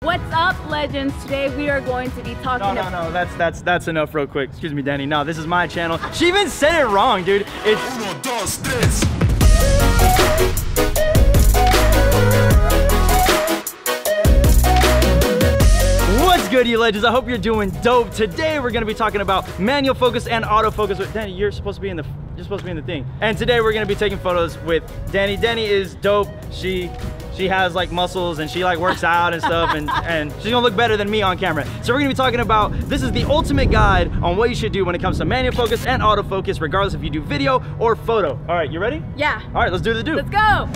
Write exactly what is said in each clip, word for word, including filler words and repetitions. What's up, legends? Today we are going to be talking. No, no, no. That's that's that's enough, real quick. Excuse me, Danny. No, this is my channel. She even said it wrong, dude. It's. Uno, dos, tres. Good, you legends. I hope you're doing dope. Today we're gonna be talking about manual focus and autofocus. With Danny, you're supposed to be in the you're supposed to be in the thing. And today we're gonna be taking photos with Danny. Danny is dope. She she has like muscles and she like works out and stuff, and and she's gonna look better than me on camera. So we're gonna be talking about this is the ultimate guide on what you should do when it comes to manual focus and autofocus, regardless if you do video or photo. All right, you ready? Yeah. All right, let's do the do. Let's go.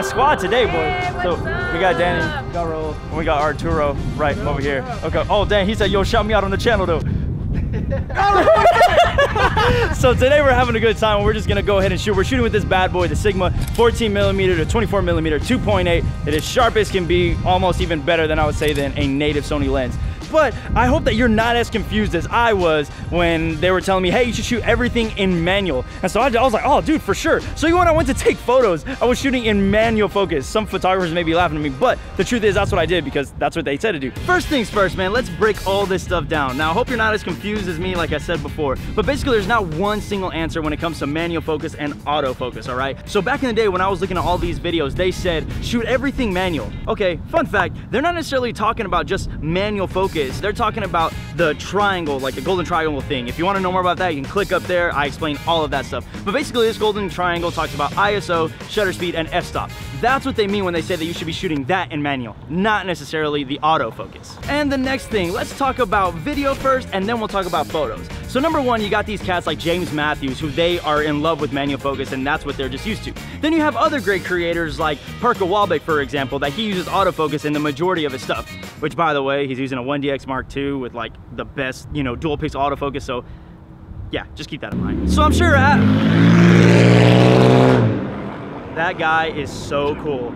Squad today, boys. So we got Danny, we got Raul, and we got Arturo right over here. Okay. Oh, dang. He said, "Yo, shout me out on the channel, though." So today we're having a good time. We're just gonna go ahead and shoot. We're shooting with this bad boy, the Sigma fourteen millimeter to twenty-four millimeter two point eight. It is sharp as can be, almost even better than I would say than a native Sony lens. But I hope that you're not as confused as I was when they were telling me, hey, you should shoot everything in manual. And so I, I was like, oh, dude, for sure. So even when I went to take photos, I was shooting in manual focus. Some photographers may be laughing at me, but the truth is that's what I did because that's what they said to do. First things first, man, let's break all this stuff down. Now, I hope you're not as confused as me, like I said before, but basically there's not one single answer when it comes to manual focus and autofocus, all right? So back in the day when I was looking at all these videos, they said, shoot everything manual. Okay, fun fact, they're not necessarily talking about just manual focus. They're talking about the triangle, like the golden triangle thing. If you want to know more about that, you can click up there. I explain all of that stuff. But basically, this golden triangle talks about I S O, shutter speed, and f-stop. That's what they mean when they say that you should be shooting that in manual, not necessarily the autofocus. And the next thing, let's talk about video first, and then we'll talk about photos. So number one, you got these cats like James Matthews, who they are in love with manual focus, and that's what they're just used to. Then you have other great creators like Parker Walbeck, for example, that he uses autofocus in the majority of his stuff, which by the way, he's using a one D X Mark two with like the best, you know, dual pixel autofocus. So yeah, just keep that in mind. So I'm sure I, that guy is so cool.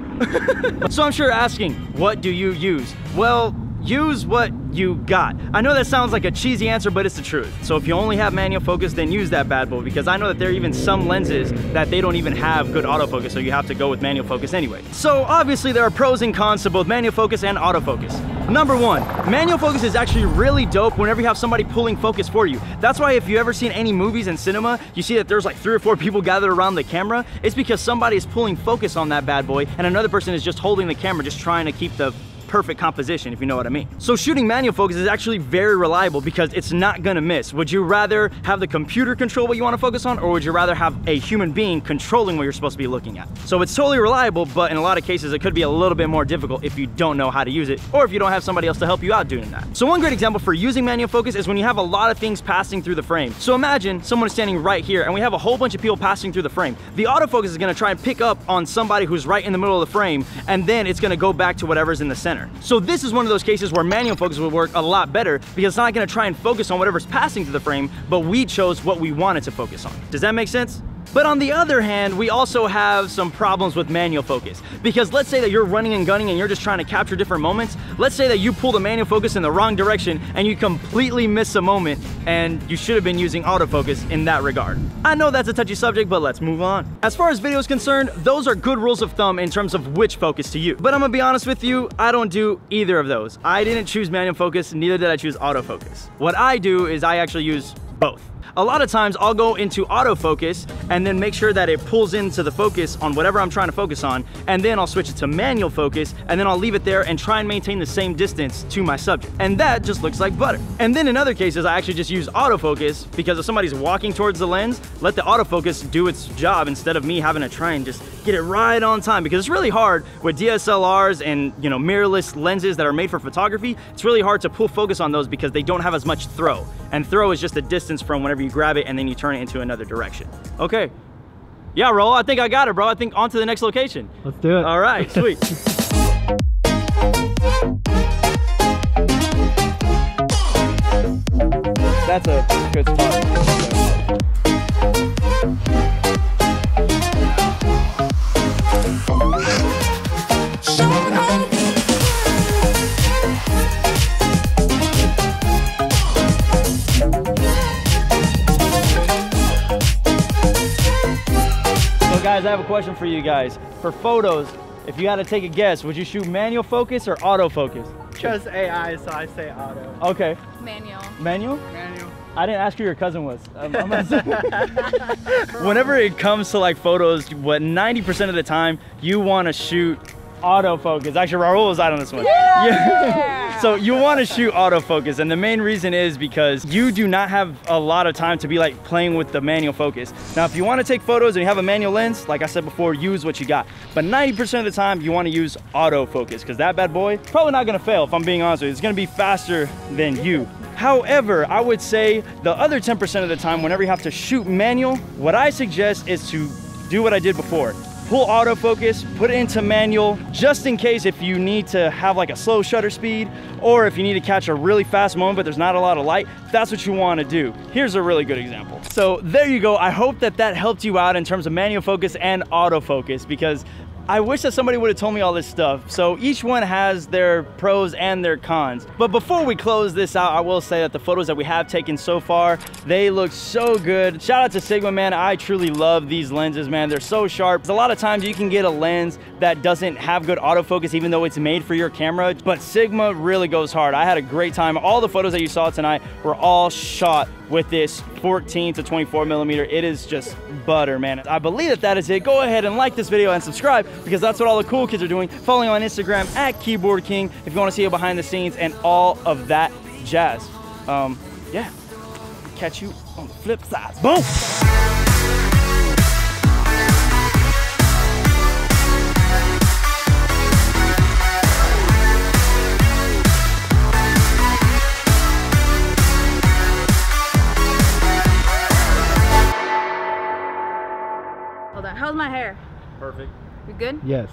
So I'm sure asking, what do you use? Well, use what you got. I know that sounds like a cheesy answer, but it's the truth. So if you only have manual focus, then use that bad boy, because I know that there are even some lenses that they don't even have good autofocus, so you have to go with manual focus anyway. So obviously there are pros and cons to both manual focus and autofocus. Number one, manual focus is actually really dope whenever you have somebody pulling focus for you. That's why if you've ever seen any movies in cinema, you see that there's like three or four people gathered around the camera. It's because somebody is pulling focus on that bad boy, and another person is just holding the camera, just trying to keep the perfect composition, if you know what I mean. So shooting manual focus is actually very reliable because it's not gonna miss. Would you rather have the computer control what you wanna focus on, or would you rather have a human being controlling what you're supposed to be looking at? So it's totally reliable, but in a lot of cases, it could be a little bit more difficult if you don't know how to use it, or if you don't have somebody else to help you out doing that. So one great example for using manual focus is when you have a lot of things passing through the frame. So imagine someone is standing right here and we have a whole bunch of people passing through the frame. The autofocus is gonna try and pick up on somebody who's right in the middle of the frame, and then it's gonna go back to whatever's in the center. So this is one of those cases where manual focus would work a lot better because it's not gonna try and focus on whatever's passing through the frame, but we chose what we wanted to focus on. Does that make sense? But on the other hand, we also have some problems with manual focus, because let's say that you're running and gunning and you're just trying to capture different moments. Let's say that you pull the manual focus in the wrong direction and you completely miss a moment, and you should have been using autofocus in that regard. I know that's a touchy subject, but let's move on. As far as video is concerned, those are good rules of thumb in terms of which focus to use. But I'm gonna be honest with you, I don't do either of those. I didn't choose manual focus, neither did I choose autofocus. What I do is I actually use both. A lot of times I'll go into autofocus and then make sure that it pulls into the focus on whatever I'm trying to focus on, and then I'll switch it to manual focus, and then I'll leave it there and try and maintain the same distance to my subject. And that just looks like butter. And then in other cases, I actually just use autofocus, because if somebody's walking towards the lens, let the autofocus do its job instead of me having to try and just get it right on time, because it's really hard with D S L Rs and, you know, mirrorless lenses that are made for photography. It's really hard to pull focus on those because they don't have as much throw, and throw is just the distance from whenever you grab it and then you turn it into another direction. Okay. Yeah, Roll, I think I got it, bro. I think on to the next location. Let's do it. All right, sweet. that's a good spot. Guys, I have a question for you guys. For photos, if you had to take a guess, would you shoot manual focus or auto focus? Because A I, so I say auto. Okay. Manual. Manual? Manual. I didn't ask who your cousin was. I'm, I'm Whenever it comes to like photos, what ninety percent of the time you want to shoot auto focus. Actually, Raul was out on this one. Yeah. yeah. So you want to shoot auto focus, and the main reason is because you do not have a lot of time to be like playing with the manual focus. Now, if you want to take photos and you have a manual lens, like I said before, use what you got. But ninety percent of the time, you want to use auto focus because that bad boy probably not gonna fail. If I'm being honest with you, it's gonna be faster than you. However, I would say the other ten percent of the time, whenever you have to shoot manual, what I suggest is to do what I did before. Pull autofocus, put it into manual, just in case if you need to have like a slow shutter speed, or if you need to catch a really fast moment but there's not a lot of light, that's what you want to do. Here's a really good example. So there you go. I hope that that helped you out in terms of manual focus and autofocus, because I wish that somebody would have told me all this stuff. So each one has their pros and their cons. But before we close this out, I will say that the photos that we have taken so far, they look so good. Shout out to Sigma, man. I truly love these lenses, man. They're so sharp. A lot of times you can get a lens that doesn't have good autofocus, even though it's made for your camera. But Sigma really goes hard. I had a great time. All the photos that you saw tonight were all shot with this fourteen to twenty-four millimeter. It is just butter, man. I believe that that is it. Go ahead and like this video and subscribe, because that's what all the cool kids are doing. Follow me on Instagram at Keyboard King if you want to see it behind the scenes and all of that jazz. Um, yeah, catch you on the flip side. Boom! How's my hair? Perfect. You good? Yes.